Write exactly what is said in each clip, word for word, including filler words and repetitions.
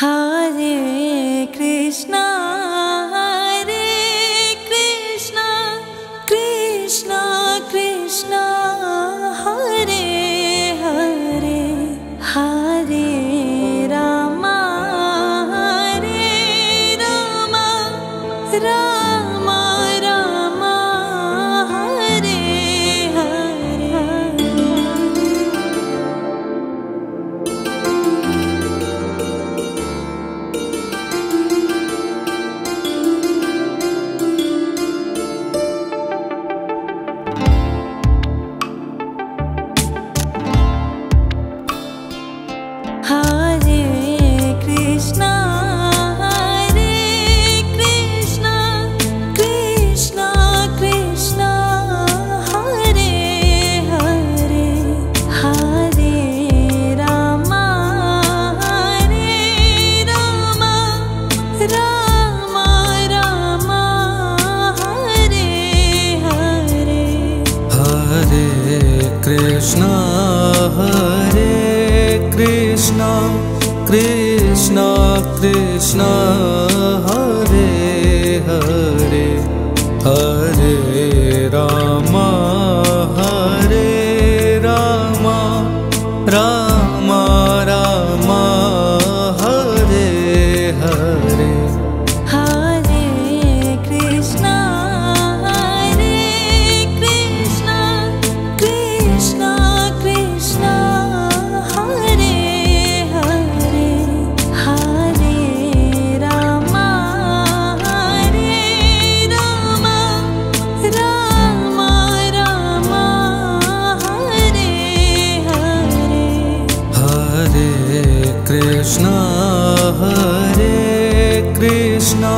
Hare Krishna, Hare Krishna, Krishna Krishna, Hare Hare, Hare Rama, Hare Rama, Rama Rama, Hare Hare. Krishna, Hare Krishna,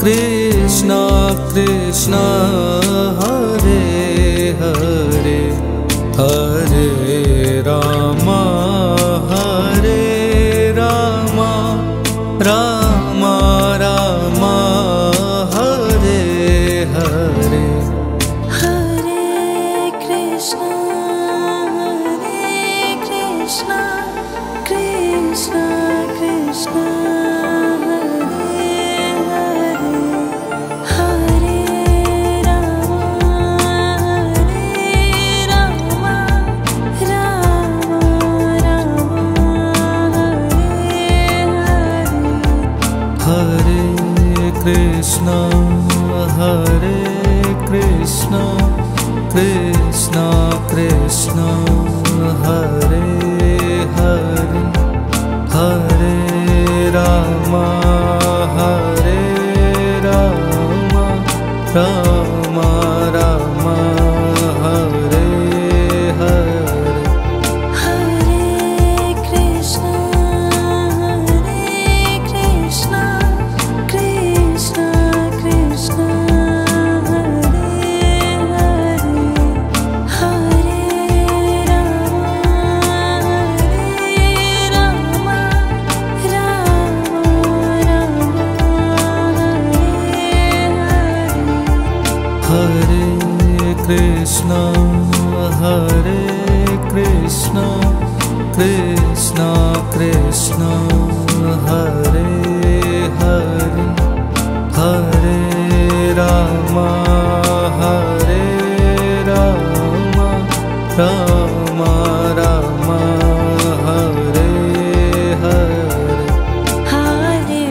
Krishna Krishna, Hare Hare, Hare Rama, Hare Rama, Rama Rama, Hare Hare. Hare Krishna, Hare Krishna, Krishna Krishna, Hare Krishna, Krishna Krishna, Hare Hare, Hare Rama, Hare Rama, Rama Rama, Hare Hare. Hare Krishna, Hare Krishna, Krishna, Krishna. Hare Krishna, Hare Krishna, Krishna Krishna, Hare Hare, Hare Rama, Hare Rama, Rama Rama, Hare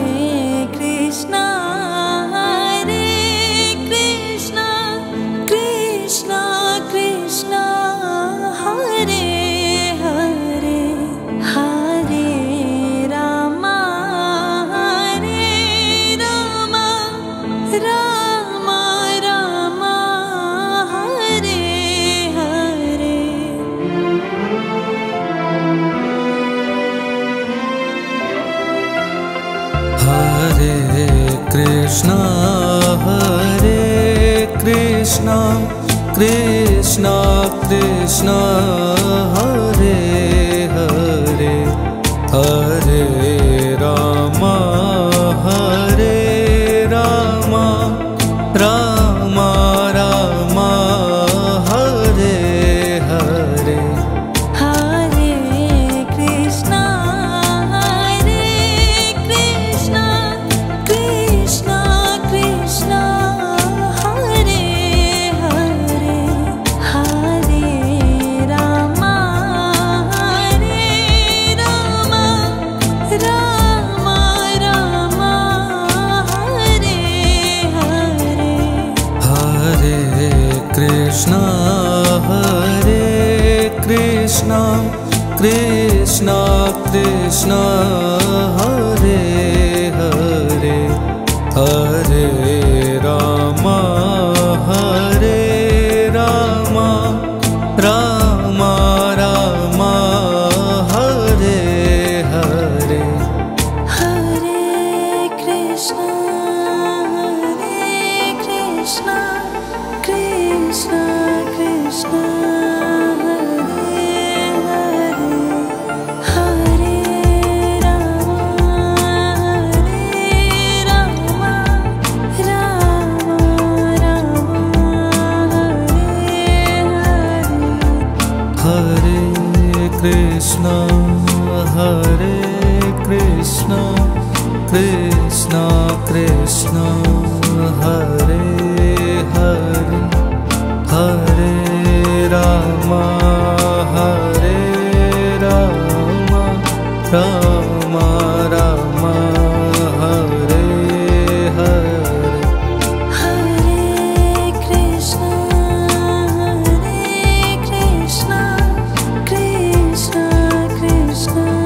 Hare. Hare Krishna, Hare Krishna, Krishna Krishna, Hare Hare, Hare Rama, Hare Rama, Rama Rama, Hare Hare. Hare Krishna, Hare Krishna, Krishna Krishna, Hare Hare, Hare Rama, Hare Rama, Rama Rama, Hare Hare. Hare Krishna, Hare Krishna, Krishna Krishna, Hare Hare, Hare Rama, Hare Rama, Rama Rama, Hare Hare. Hare Krishna, Hare Krishna, Krishna Krishna, Hare Hare, Hare Rama, Hare Rama, Rama Rama, Hare Hare. Hare Krishna, Hare Krishna Krishna Hare Hare Hare Rama Hare Rama Rama Rama Hare Hare Hare Krishna Hare Krishna Krishna Krishna Krishna, Hare Krishna, Krishna Krishna, Hare Hare, Hare Rama, Hare Rama, Rama Rama, Hare Hare. Hare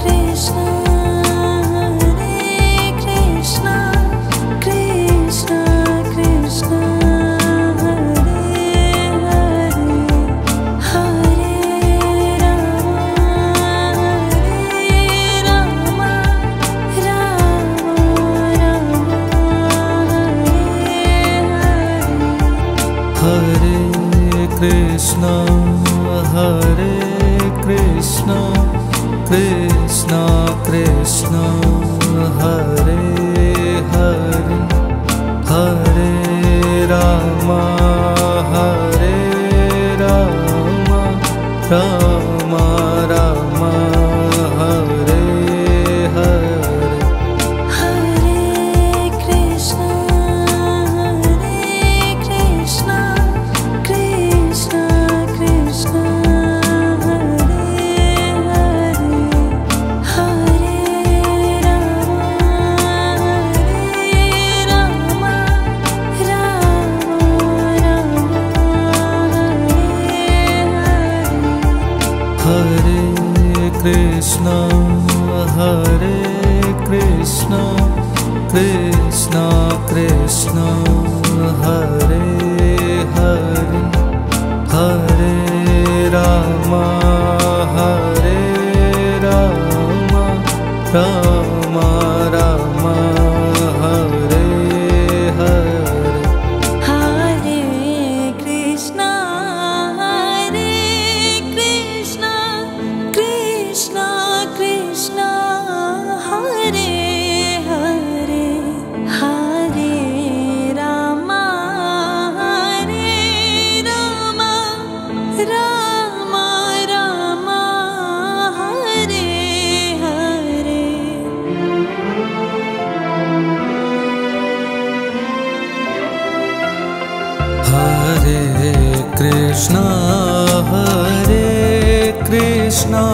Krishna, Hare Krishna, Krishna. Krishna, Hare Krishna, Krishna Krishna, Hare Hare, Hare Rama, Hare Rama, Rama Rama, Hare Hare. Krishna, Hare Krishna, Krishna Krishna, Hare Hare, Hare Rama, Hare Rama, Rama Rama, Hare Hare. Krishna, Hare Krishna,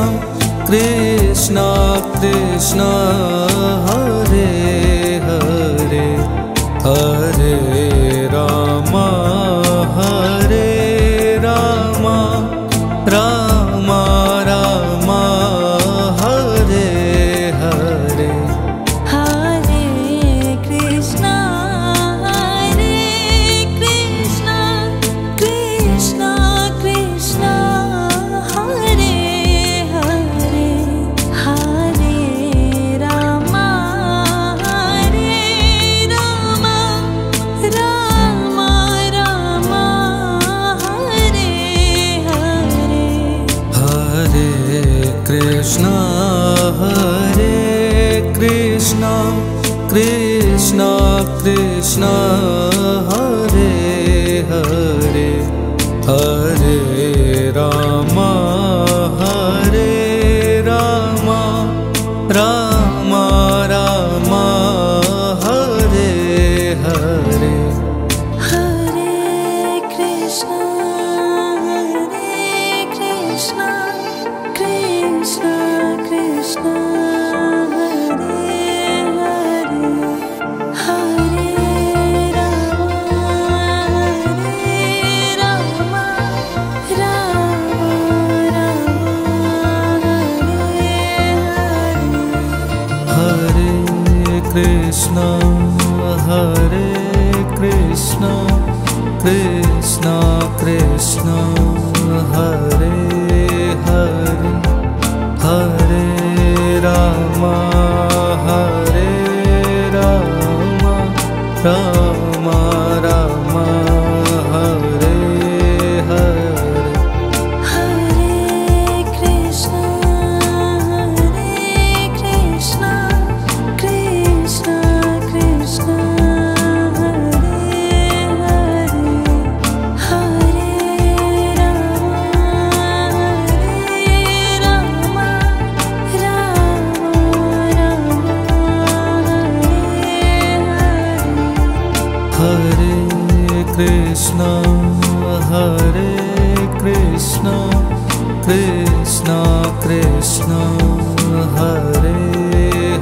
Krishna Krishna, Hare Hare, Hare Rama, Hare Rama, Rama Rama, Hare Hare. Hare Krishna, Hare Krishna, Krishna Krishna, Hare Hare, Hare Rama, Hare Rama, Rama Rama, Hare Hare. Hare Krishna, Hare Krishna, Krishna Krishna, Hare Hare, Hare Rama, Hare Rama, Rama Rama, Hare Hare. Hare Krishna, Hare Krishna, Krishna Krishna, Hare Krishna Hare Hare, Hare Rama Hare Rama, Rama Rama Hare Hare. Hare Krishna Hare Krishna, Krishna Krishna Krishna, Hare Krishna, Krishna Krishna, Hare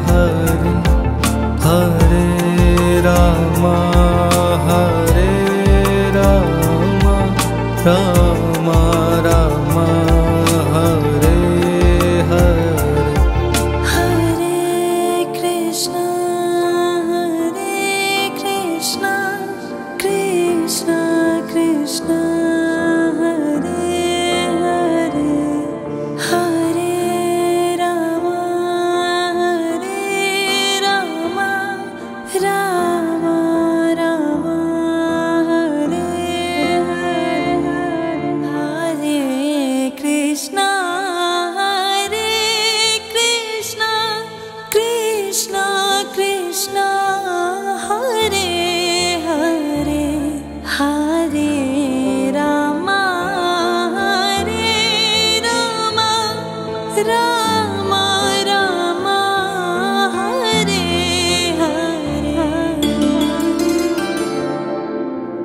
Hare, Hare Rama, Hare Rama, Rama Rama, Hare Hare. Hare Krishna, Hare Krishna, Krishna, Hare Krishna, Krishna Krishna, Hare Hare, Hare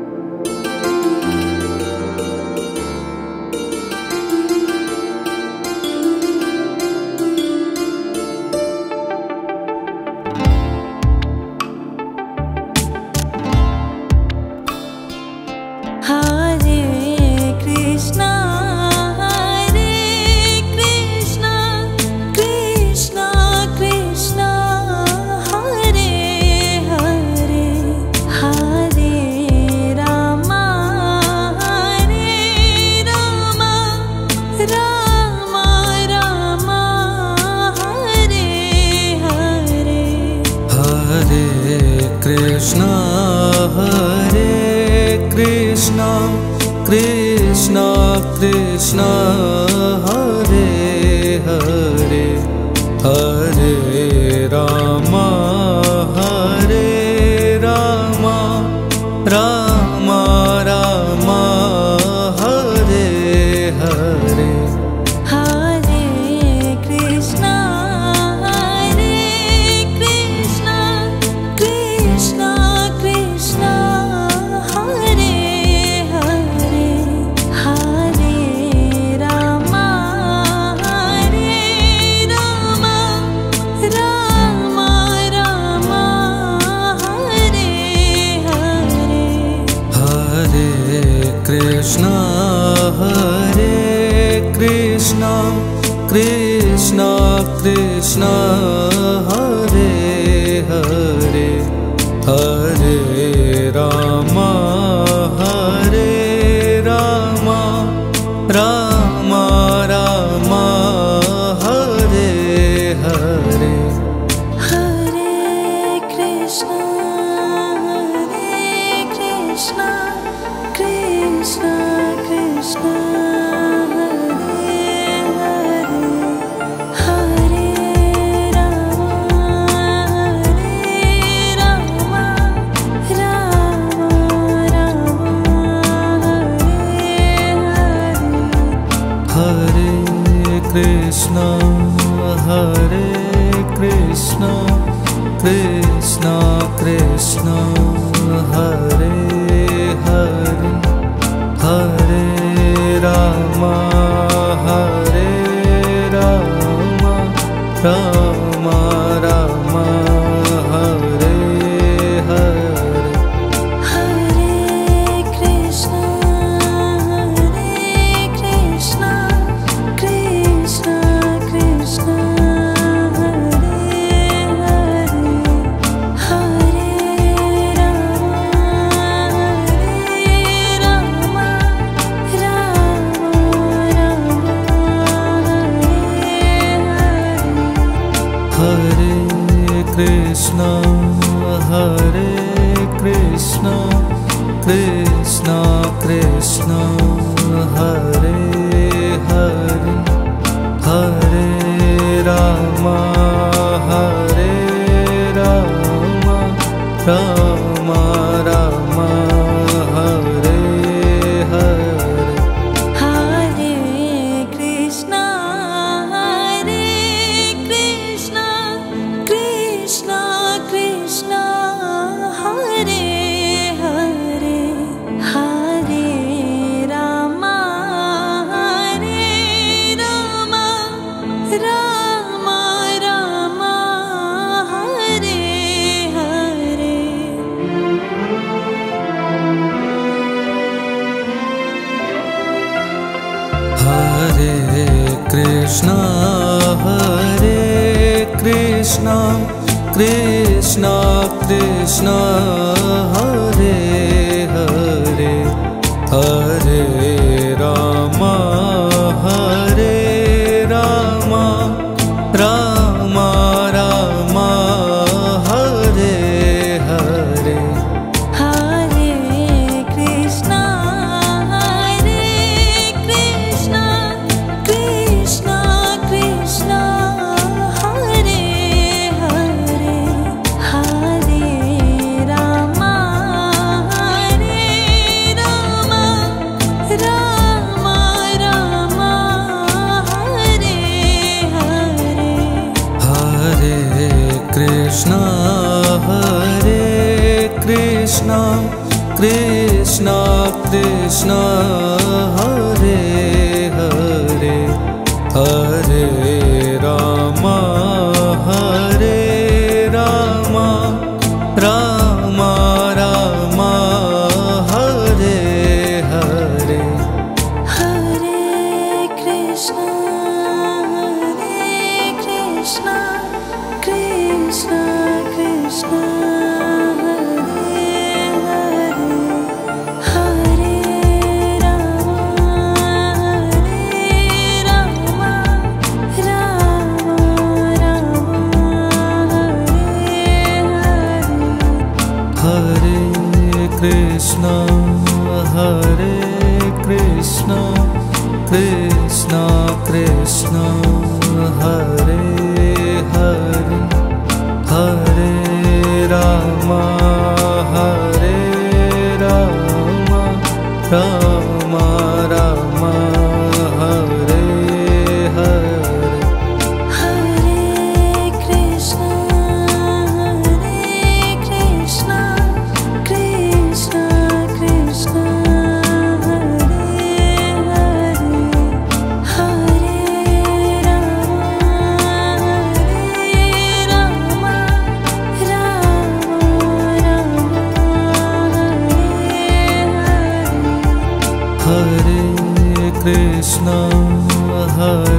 Rama, Hare Rama, Rama Rama, Hare Hare. Hare Krishna, Hare Krishna, Krishna Krishna, Hare Hare, Hare Rama, Hare Rama, Rama Rama, Hare Hare. Hare Krishna, Hare Krishna, Krishna Krishna, Hare Hare. Hare Rama, Hare Rama, Rama Rama, Hare Hare. Hare Krishna, Hare Krishna, Krishna Krishna, Hare Hare. Hare Rama, Hare Rama, Rama Rama, Hare Hare. Hare Krishna, Hare Krishna, Krishna Krishna, Hare Hare, Hare Rama, Hare Rama, Rama Rama, Hare Hare. Hare Krishna, Hare Krishna, Krishna Krishna, Krishna, Hare Krishna, Krishna Krishna, Hare Hare, Hare Rama, Hare Rama, Rama Rama, Hare Hare. Hare Krishna, Hare Krishna, Krishna Krishna, Hare Hare, Hare Krishna, Hare Krishna, Krishna Krishna, Hare Hare, Hare Rama, Hare Rama, Rama Rama, Hare Hare. Hare Krishna, Hare Krishna, Krishna Krishna, Hare Hare, Hare Rama, Hare Rama, Rama Rama, Hare Hare. Hare Krishna, Hare Krishna, Krishna Krishna, Hare Hare, Hare Rama, Hare Rama, Rama Rama, Hare Hare. Hare Krishna, Hare Krishna, Krishna Krishna, Hare Hare, Hare Rama, Hare Rama, Rama Rama, Hare Hare. Hare Krishna, Hare Krishna, Krishna Krishna, Hare Hare, Hare Rama, Hare Rama, Rama Rama, Hare Hare. Hare Krishna, Hare Krishna, Krishna Krishna, Hare Hare, Hare Rama, Hare Rama, Rama Rama, Hare Hare. Hare Krishna, Hare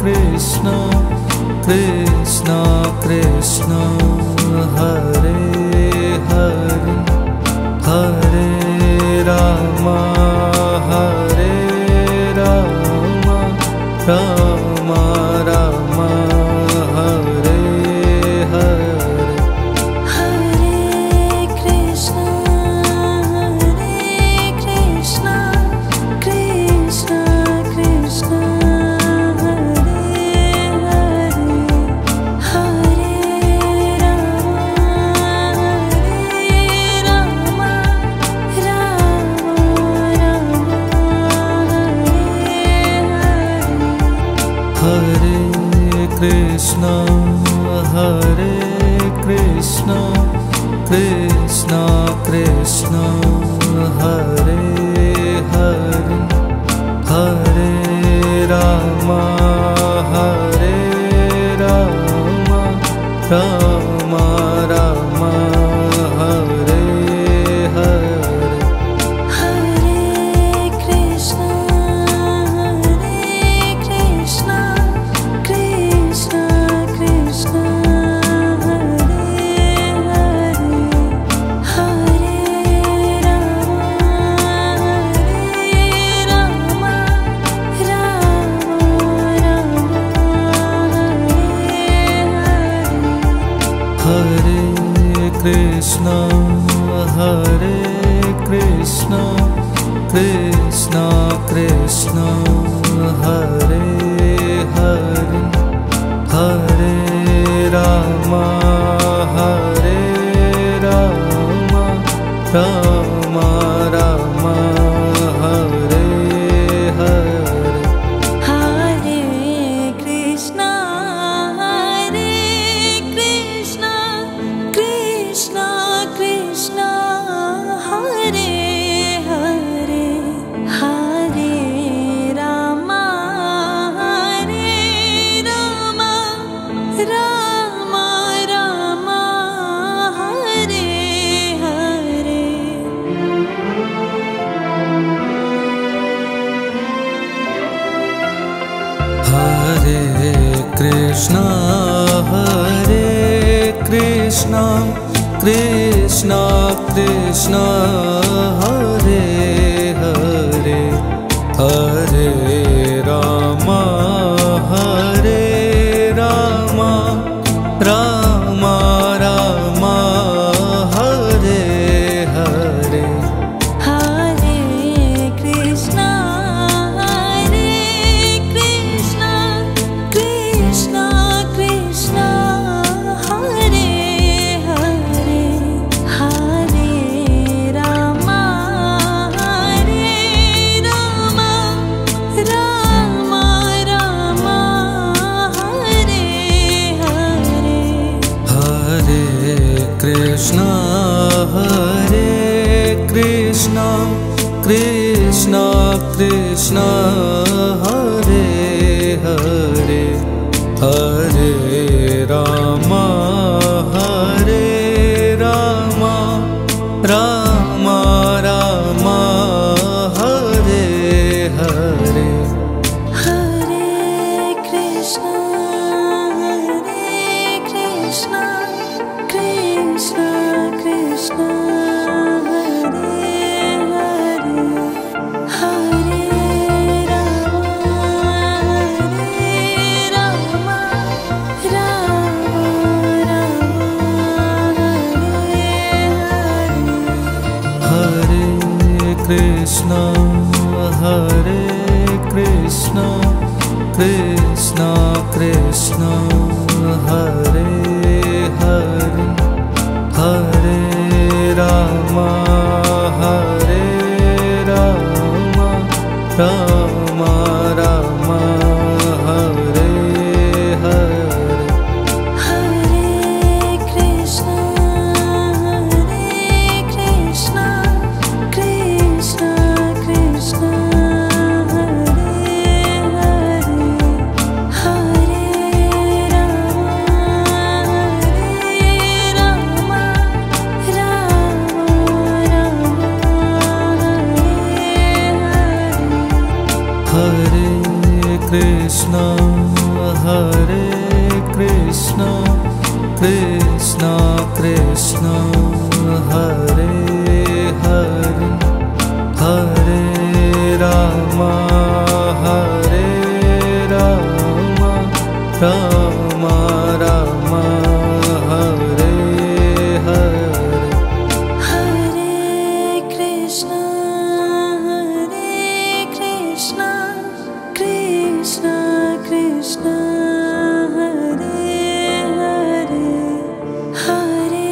Krishna, Krishna Krishna, Hare Hare, Hare Rama, Hare Rama, Rama Rama, Hare Hare. Hare Krishna, Hare Krishna, Krishna Krishna, Hare Hare, Hare Rama, Hare Rama, Rama Rama, Hare Hare. Hare Krishna, Hare Krishna, Krishna Krishna, Hare Hare, Hare Rama, Hare Rama, Rama Rama, Hare Hare. Hare Krishna, Hare Krishna, Krishna Krishna, Hare Hare, Hare Rama, Hare Rama, Rama Rama, Hare Hare. Hare Krishna, Hare Krishna, Krishna Krishna, Hare Hare, Hare Rama, Hare Rama, Rama Rama, Hare Hare. Hare Krishna, Hare Krishna, Krishna Krishna, Hare Hare, Hare Rama, Hare Rama, Rama Rama, Hare Hare. Krishna, Hare Krishna, Krishna Krishna, Hare Hare, Hare Rama, Hare Rama, Rama Rama, Hare Hare. Hare Krishna, Hare Krishna, Krishna Krishna, Hare Hare, Hare Rama, Hare Rama, Rama Rama, Hare Hare. Hare Krishna, Hare Krishna, Krishna Krishna, Hare Hare, Hare Rama, Hare Rama, Rama Rama, Hare Hare. Hare Krishna, Hare Krishna, Krishna Krishna, Hare Hare, Hare Rama, Hare Rama, Rama Rama, Hare Hare. Hare Krishna, Hare Krishna, Krishna Krishna, Hare Hare. Hare Rama, Hare Rama, Rama Rama, Hare Hare. Hare Krishna, Hare Krishna, Krishna Krishna, Hare Hare. Hare Rama, Hare Rama, Rama Rama, Hare Hare. Hare Krishna, Hare Krishna, Krishna Krishna, Hare Hare. Hare Rama, Hare Rama, Rama Rama, Hare Hare. Hare Krishna, Hare Krishna, Krishna Krishna, Hare Hare. Hare Rama, Hare Rama, Rama Rama, Hare Hare. Hare Krishna, Hare Krishna, Krishna Krishna, Hare Hare, Hare Rama, Hare Rama, Rama Rama, Hare Hare. Hare Krishna, Hare Krishna, Krishna Krishna, Hare Hare. Hare Rama, Hare Rama, Rama Rama, Hare Hare. Hare Krishna, Hare Krishna, Krishna Krishna, Hare Hare, Hare Rama, Hare Rama, Rama Rama, Hare Hare. Hare Krishna, Hare Krishna, Krishna Krishna, Hare Hare. Hare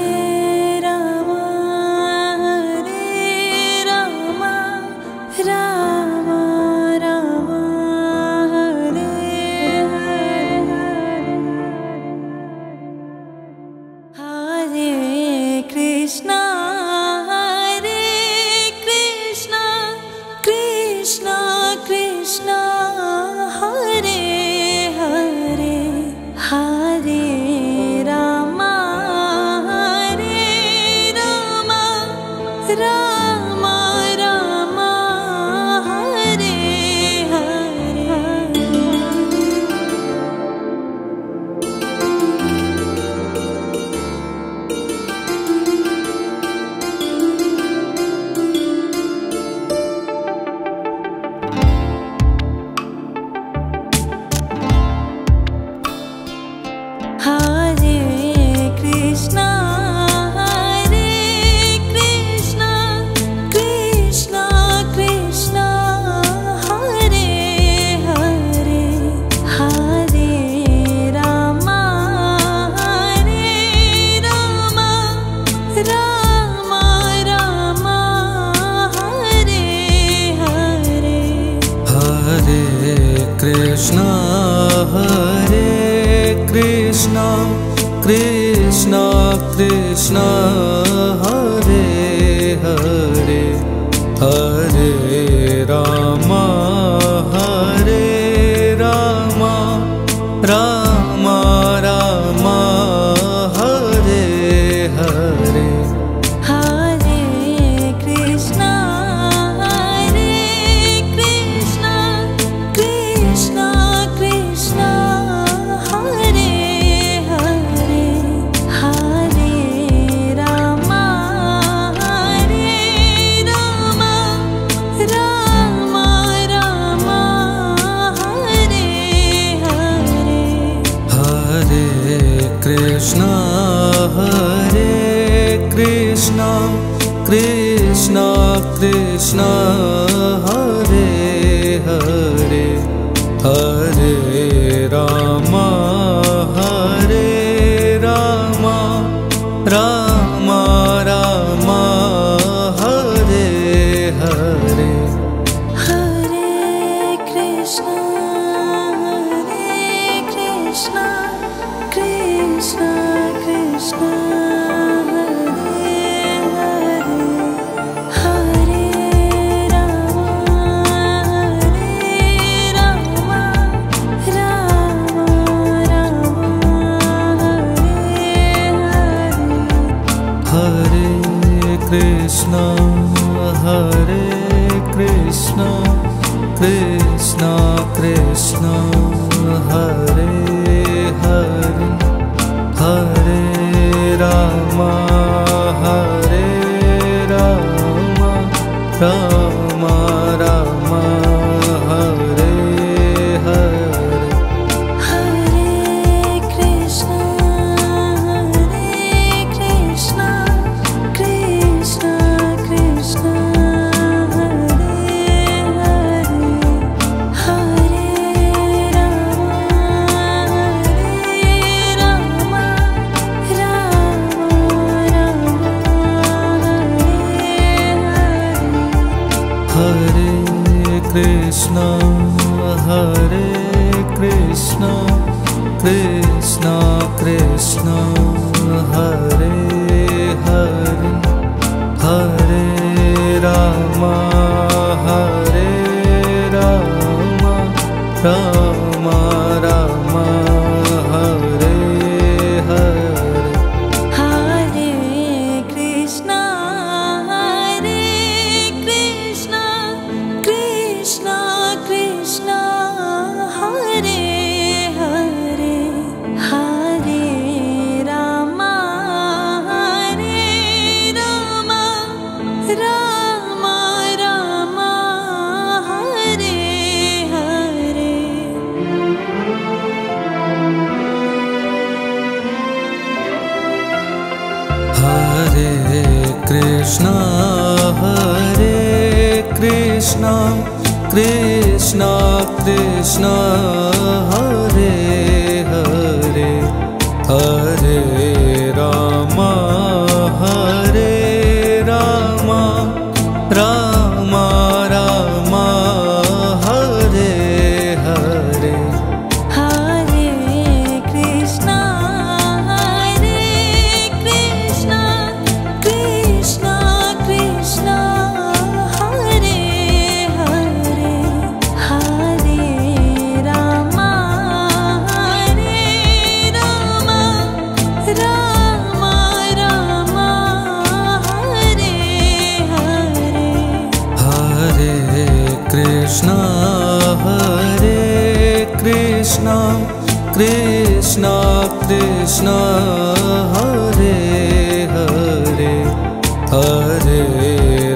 Krishna, Krishna, Hare Hare, Hare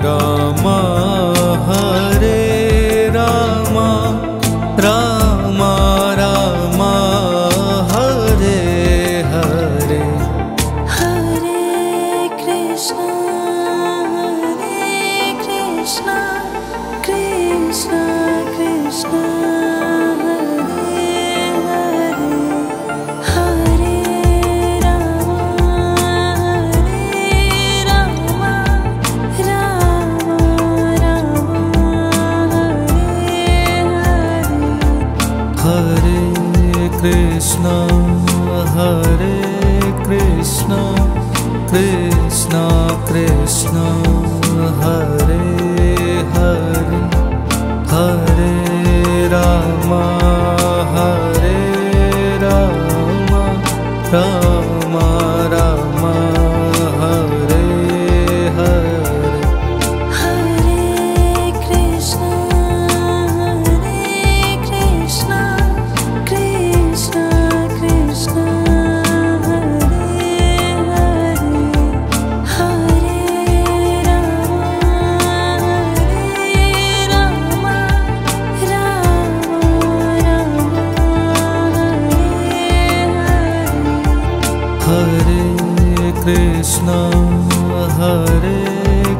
Rama, Hare Rama, Rama Rama, Hare Hare. Hare Krishna, Hare Krishna, Krishna Krishna. Krishna, Hare Krishna, Krishna Krishna, Hare Hare, Hare Rama, Hare Rama, Rama Rama, Hare Hare. Hare Krishna, Hare Krishna, Krishna, Hare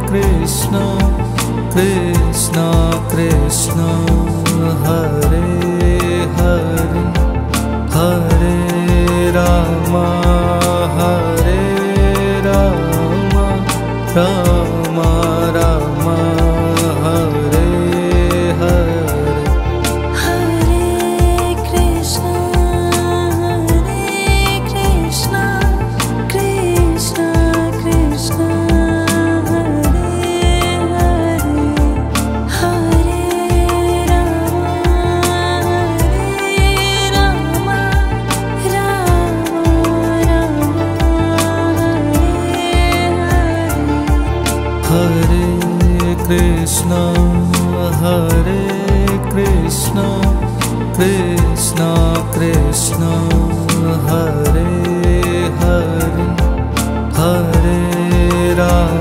Krishna, Krishna Krishna, Hare Hare, Hare Rama, Hare Rama,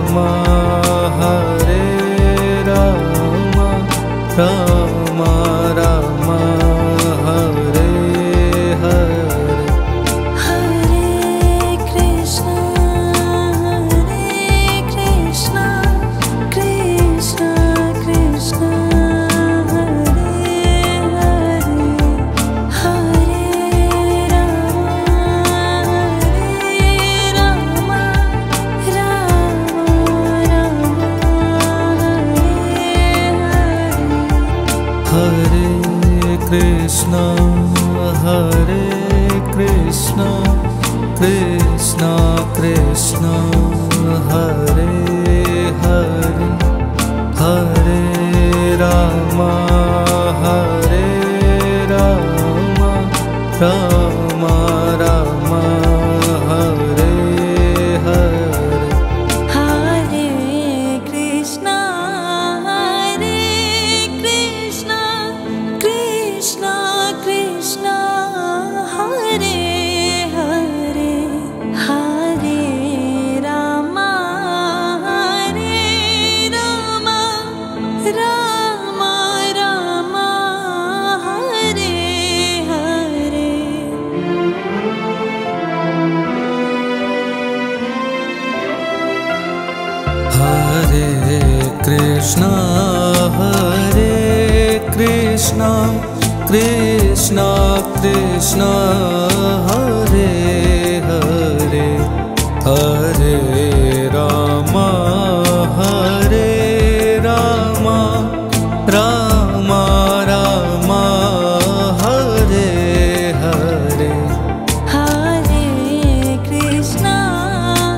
Rama Rama, Hare Hare. Krishna, Hare Krishna, Krishna Krishna, Hare Hare, Hare Rama, Hare Rama, Rama Rama, Hare Hare. Krishna, Hare Krishna, Krishna Krishna, Hare Hare, Hare Rama, Hare Rama, Rama Rama, Hare Hare. Hare Krishna, Hare Krishna, Krishna Krishna, Hare Hare, Hare Rama, Hare Rama, Rama Rama, Hare Hare. Hare Krishna, Hare Krishna, Krishna Krishna, Hare Hare, Hare Rama, Hare Rama, Rama Rama, Hare Hare. Hare Krishna,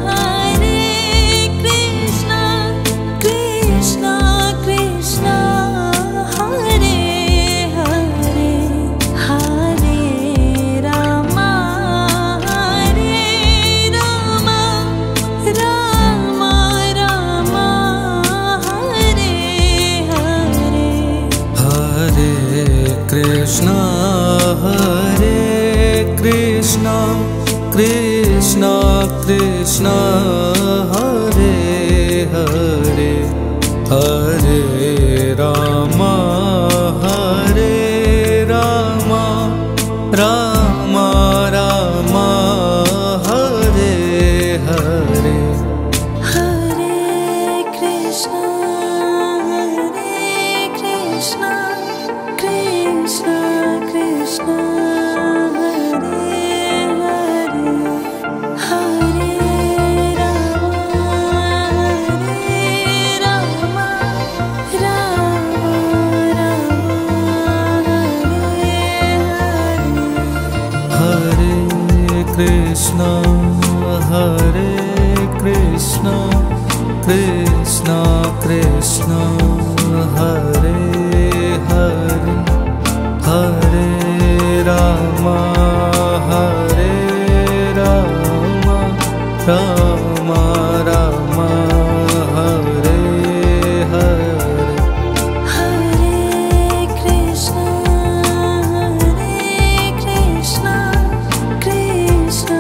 Hare Krishna, Krishna Krishna, Krishna, Hare Krishna, Krishna, Hare Hare, Hare Rama, Hare Rama, Rama Rama, Hare Hare. Hare Krishna, Hare Krishna, Krishna Krishna. Krishna, Hare Krishna, Krishna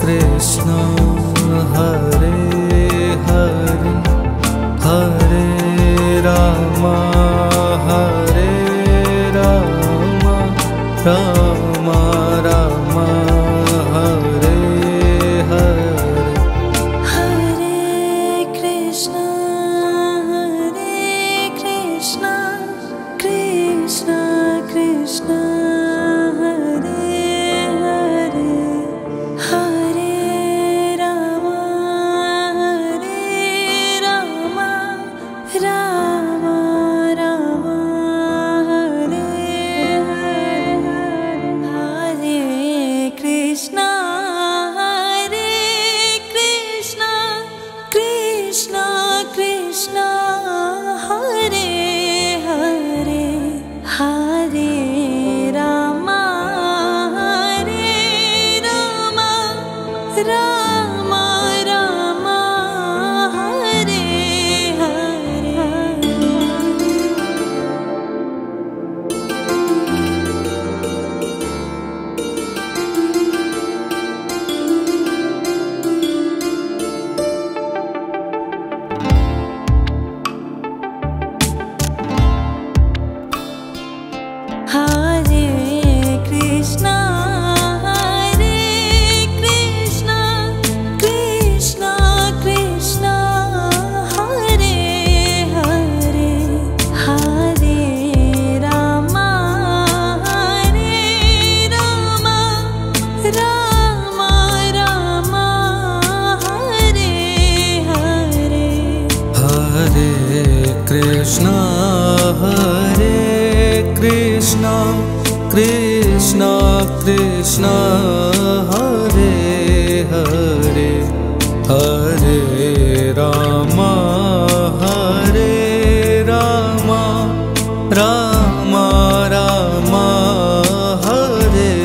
Krishna, Hare Hare, Hare Rama, Hare Rama, Rama Rama, Hare Hare. Hare Krishna, Hare Krishna, Krishna, Hare Krishna, Krishna Krishna, Hare Hare, Hare Rama, Hare Rama, Rama Rama, Hare Hare. Hare Krishna, Hare Krishna, Krishna, Krishna, Hare Hare, Hare Rama, Hare Rama, Rama Rama, Hare Hare. Hare Krishna,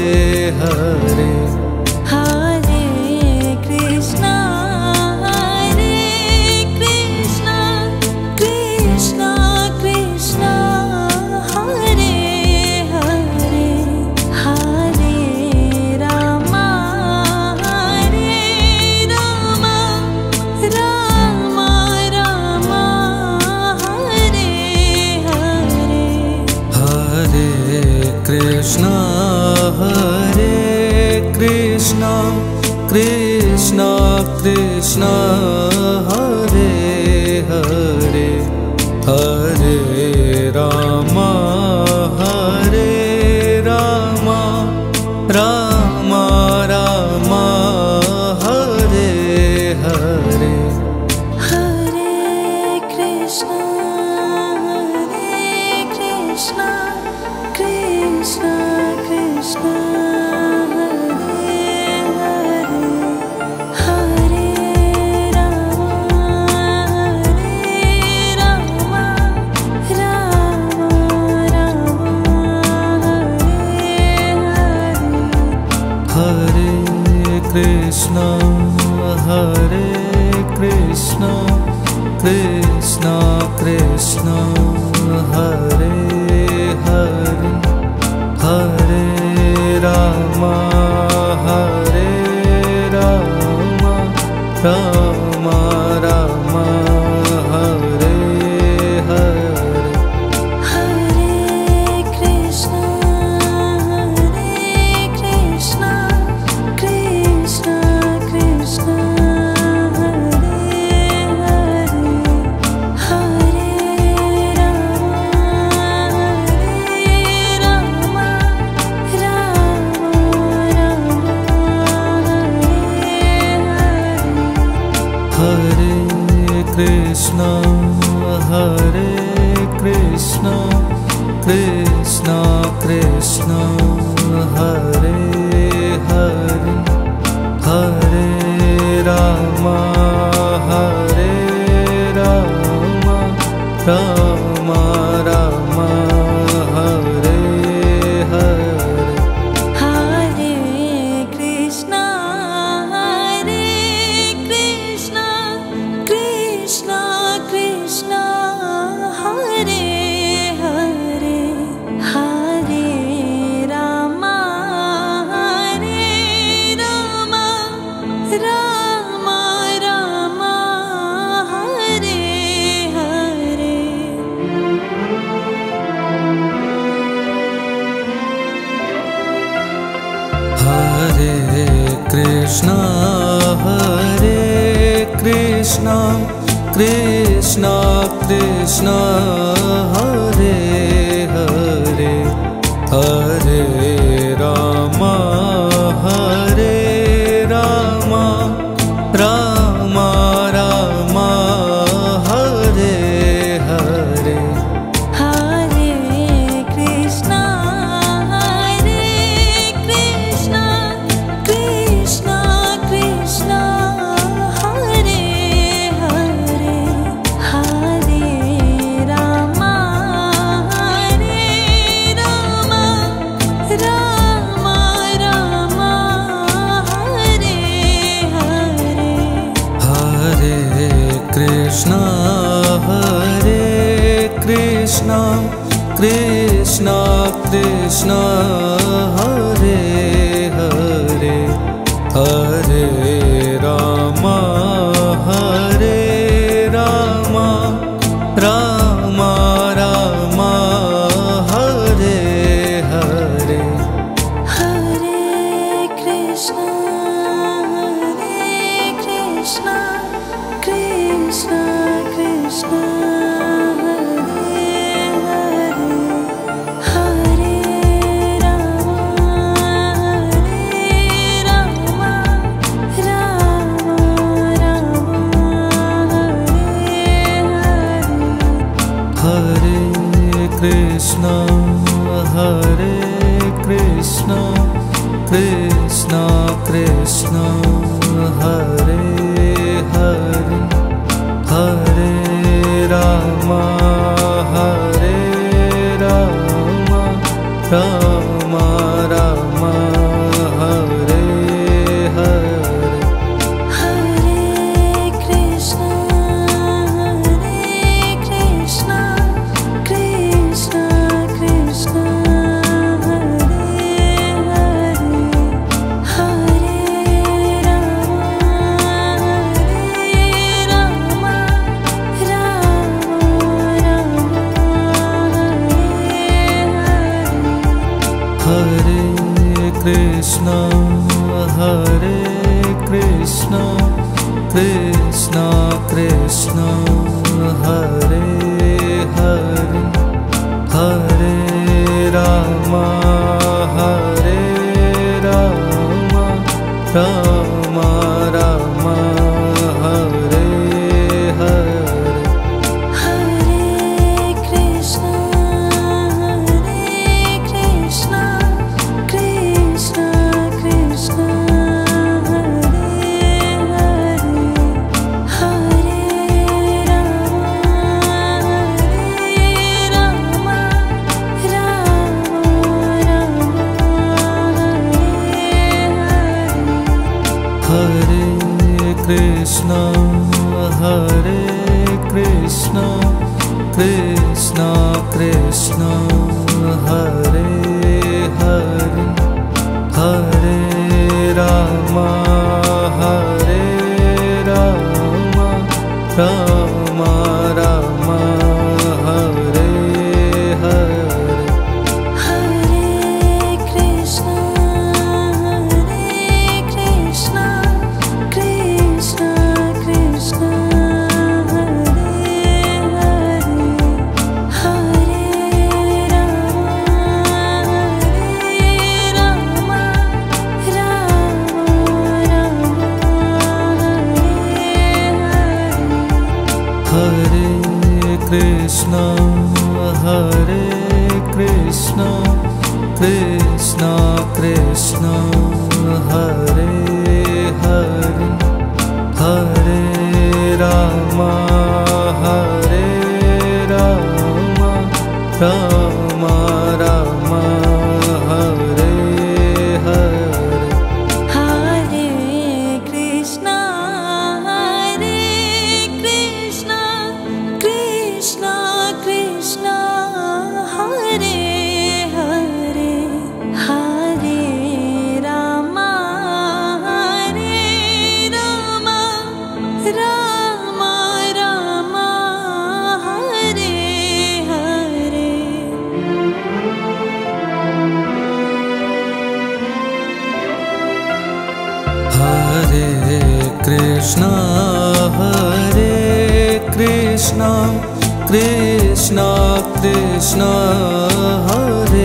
Hare Krishna, Krishna Krishna, Hare Hare. Hare Rama, Hare Rama, Rama Rama, Hare Krishna, Hare Krishna, Krishna Krishna, Hare Hare, Hare Rama, Hare Rama, Rama Rama, Hare Hare. Hare Krishna, Hare Krishna, Krishna Krishna, Hare Krishna, Krishna Krishna, Hare Hare, Hare Rama, Hare Rama, Rama Rama, Hare Hare. Hare Krishna, Hare Krishna, Krishna, Krishna, Hare Hare, Hare Rama. Krishna, Hare Krishna, Krishna Krishna, Hare Hare, Hare Rama, Hare Rama, Rama Rama, Hare Hare. Krishna, Hare Krishna, Krishna Krishna, Hare Hare, Hare Rama, Hare Rama, Rama Rama, Hare Hare. Krishna, Hare Krishna, Krishna Krishna, Hare Hare, Hare Rama, Hare Rama, Rama Rama, Hare Hare. Hare Krishna, Hare Krishna, Krishna Krishna, Hare Krishna, Krishna Krishna, Hare Hare, Hare Rama, Hare Rama, Rama Rama, Hare Hare. Hare Krishna, Hare Krishna, Krishna Krishna, Hare Hare, Hare Rama, Hare Rama, Rama Rama, Hare Hare. Hare Krishna, Hare Krishna, Krishna Krishna, Hare Hare, Hare Rama, Hare Rama, Rama Rama, Hare Hare. Hare Krishna, Hare Krishna, Krishna Krishna, Hare Hare, Hare. Krishna, Hare Krishna, Krishna Krishna, Hare Hare, Hare Rama, Hare Rama, Rama Rama, Hare Hare. Krishna, Hare Krishna, Krishna Krishna, Hare Hare, Hare Rama, Hare Rama, Rama Rama, Hare Hare. Krishna, Hare Krishna, Krishna Krishna, Hare Hare, Hare Rama, Hare Rama, Rama Rama, Hare Hare. Krishna, Hare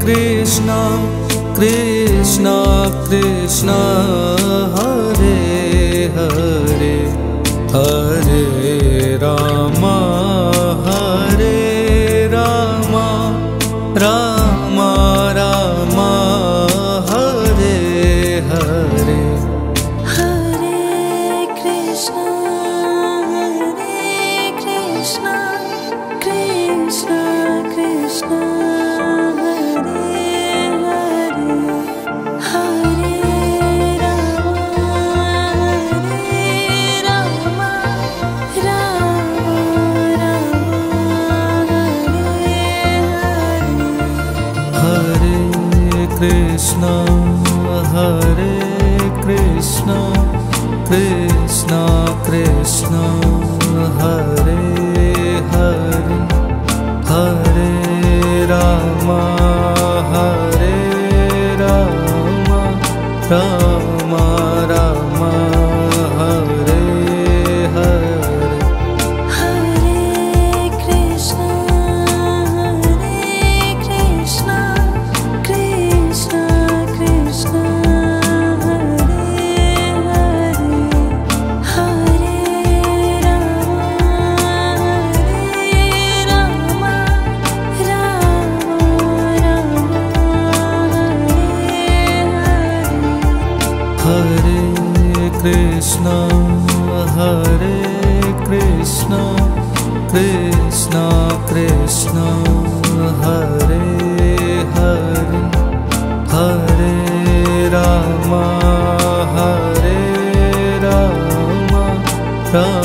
Krishna, Krishna Krishna, Hare Hare, Hare Rama, Hare Rama, Rama Rama, Hare Hare. Hare Krishna, Hare Krishna, Krishna Krishna, Krishna, Hare Hare, Hare Rama, Hare Rama, Rama Rama, Hare Hare. Hare Krishna, Hare Krishna, Krishna Krishna. Krishna, Hare Krishna, Krishna Krishna, Hare Hare, Hare Rama, Hare Rama, Rama Rama, Hare Hare. Krishna, Hare Krishna, Krishna Krishna, Hare Hare, Hare Rama, Hare Rama, Rama.